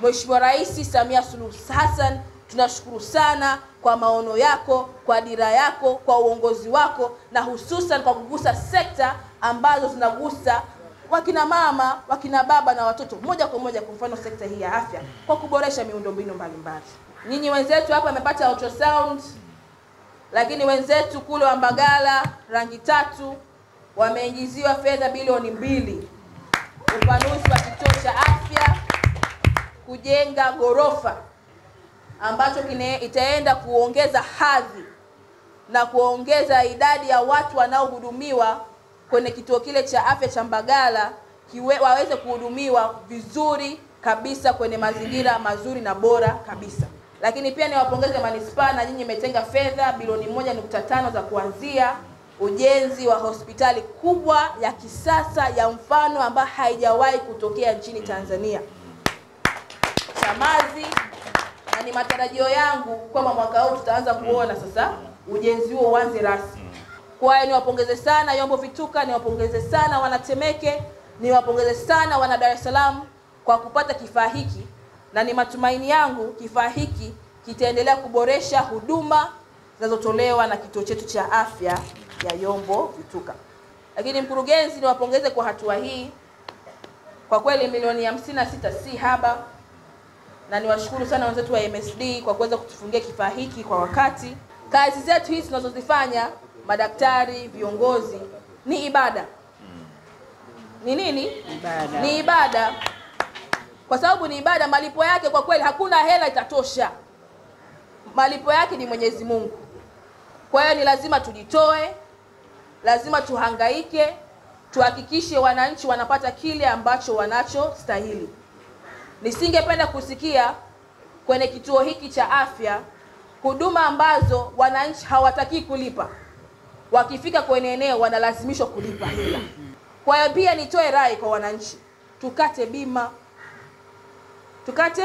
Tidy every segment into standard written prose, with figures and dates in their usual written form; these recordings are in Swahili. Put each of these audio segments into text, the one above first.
Mheshimiwa Rais Samia Suluhu Hassan, tunashukuru sana kwa maono yako, kwa dira yako, kwa uongozi wako, na hususan kwa kugusa sekta ambazo zinagusa wakina mama, wakina baba na watoto moja kwa moja, kwa mfano sekta hii ya afya, kwa kuboresha miundombinu mbalimbali. Nyinyi wenzetu hapa wamepata ultrasound, lakini wenzetu kule wa Mbagala rangi tatu wameingiziwa fedha bilioni 2, upanuzi wa kituo cha afya, kujenga gorofa ambacho itaenda kuongeza hadhi na kuongeza idadi ya watu wanaohudumiwa kwenye kituo kile cha afya cha Mbagala, waweze kuhudumiwa vizuri kabisa kwenye mazingira mazuri na bora kabisa. Lakini pia niwapongeze Manispana, nyinyi mmetenga fedha bilioni 1.5 za kuanzia ujenzi wa hospitali kubwa ya kisasa ya mfano ambayo haijawahi kutokea nchini Tanzania. Chamazi, na ni matarajio yangu kwamba mwaka huu tutaanza kuona sasa ujenzi huo uanze rasmi. Kwa hiyo niwapongeze sana Yombo Vituka, niwapongeze sana wana Temeke, niwapongeze sana wana Dar es Salaam kwa kupata kifaa hiki, na ni matumaini yangu kifaa hiki kitaendelea kuboresha huduma zinazotolewa na kituo chetu cha afya ya Yombo Vituka. Lakini mkurugenzi, niwapongeze kwa hatua hii. Kwa kweli milioni 56 si haba. Na niwashukuru sana wenzetu wa MSD kwa kuweza kutufungia kifaa hiki kwa wakati. Kazi zetu hizi tunazozifanya madaktari, viongozi, ni ibada. Ni nini? Ibada. Ni ibada. Kwa sababu ni ibada, malipo yake kwa kweli hakuna hela itatosha. Malipo yake ni Mwenyezi Mungu. Kwa hiyo ni lazima tujitoe, lazima tuhangaike, tuhakikishe wananchi wanapata kile ambacho wanachostahili. Nisingependa kusikia kwenye kituo hiki cha afya huduma ambazo wananchi hawataki kulipa. Wakifika kwenye eneo wanalazimishwa kulipa hela. Kwa hiyo pia nitoe rai kwa wananchi, tukate bima. Tukate?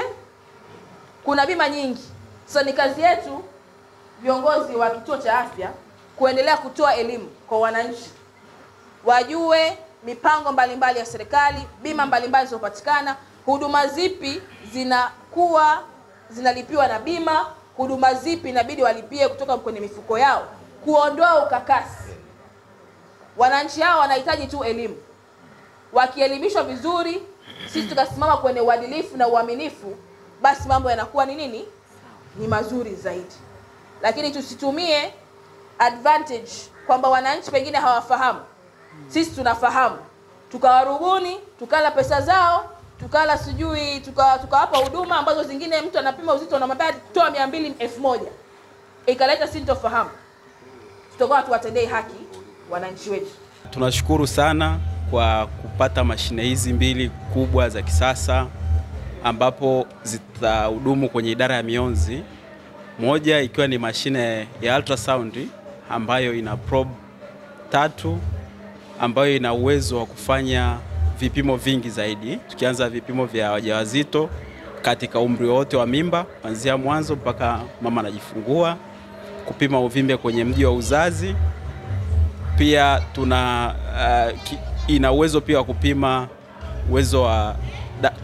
Kuna bima nyingi. So ni kazi yetu viongozi wa kituo cha afya kuendelea kutoa elimu kwa wananchi, wajue mipango mbalimbali ya serikali, bima mbalimbali zinazopatikana, huduma zipi zinalipiwa na bima, huduma zipi inabidi walipie kutoka kwenye mifuko yao, kuondoa ukakasi. Wananchi hao wanahitaji tu elimu. Wakielimishwa vizuri, sisi tukasimama kwenye uadilifu na uaminifu, basi mambo yanakuwa ni nini? Ni mazuri zaidi. Lakini tusitumie advantage kwamba wananchi pengine hawafahamu. Sisi tunafahamu. Tukawarubuni, tukala pesa zao, tukala sijui, tukawapa huduma ambazo zingine mtu anapima uzito na mabaya toa 200,000. Ikaleta sintofahamu. Tutakuwa tuwatendei haki wananchi wetu. Tunashukuru sana kwa kupata mashine hizi mbili kubwa za kisasa ambapo zitahudumu kwenye idara ya mionzi. Moja ikiwa ni mashine ya ultrasound ambayo ina probe 3 ambayo ina uwezo wa kufanya vipimo vingi zaidi. Tukianza vipimo vya wajawazito katika umri wote wa mimba kuanzia mwanzo mpaka mama anajifungua, kupima uvimbe kwenye mji wa uzazi. Pia ina uwezo pia wa kupima uwezo wa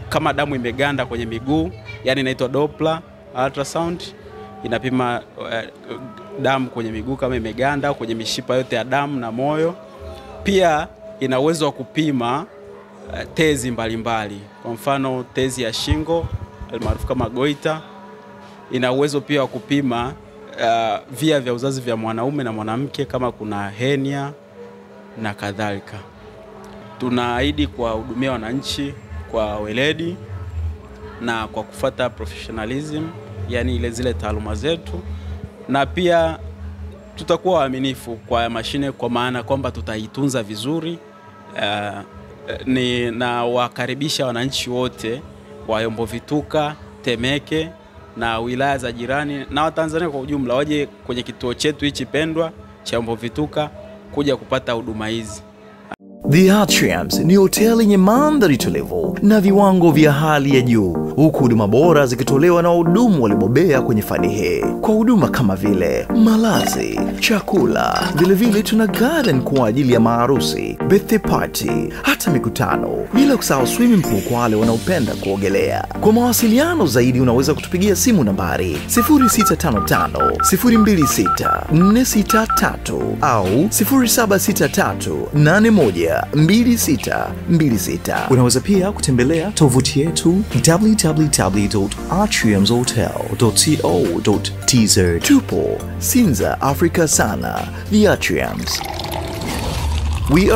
kama damu imeganda kwenye miguu, yani inaitwa Doppler ultrasound. Inapima damu kwenye miguu kama imeganda, kwenye mishipa yote ya damu na moyo. Pia ina uwezo wa kupima tezi mbalimbali. Kwa mfano tezi ya shingo almaarufu kama goita. Ina uwezo pia wa kupima via vya uzazi vya mwanaume na mwanamke kama kuna henia na kadhalika. Tunaahidi kuwahudumia wananchi kwa weledi na kwa kufuata professionalism, yani zile taaluma zetu, na pia tutakuwa waaminifu kwa mashine, kwa maana kwamba tutaitunza vizuri. Na wakaribisha wananchi wote wa Yombo Vituka, Temeke na wilaya za jirani na Watanzania kwa ujumla waje kwenye kituo chetu hichi pendwa cha Yombo Vituka kuja kupata huduma hizi. The Atriums ni hoteli yenye mandhari tulivu na viwango vya hali ya juu. huku huduma bora zikitolewa na wahudumu walibobea kwenye fani hii. Kwa huduma kama vile malazi, chakula, vile vile tuna garden kwa ajili ya maharusi, birthday party, hata mikutano, bila kusahau swimming pool kwa wale wanaopenda kuogelea. Kwa mawasiliano zaidi unaweza kutupigia simu nambari 0655 026 463 au 0763 812626. Unaweza pia kutembelea tovuti yetu www.atriumshotel.co.tz. Tupo Sinza, Africa Sana, The Atriums. We are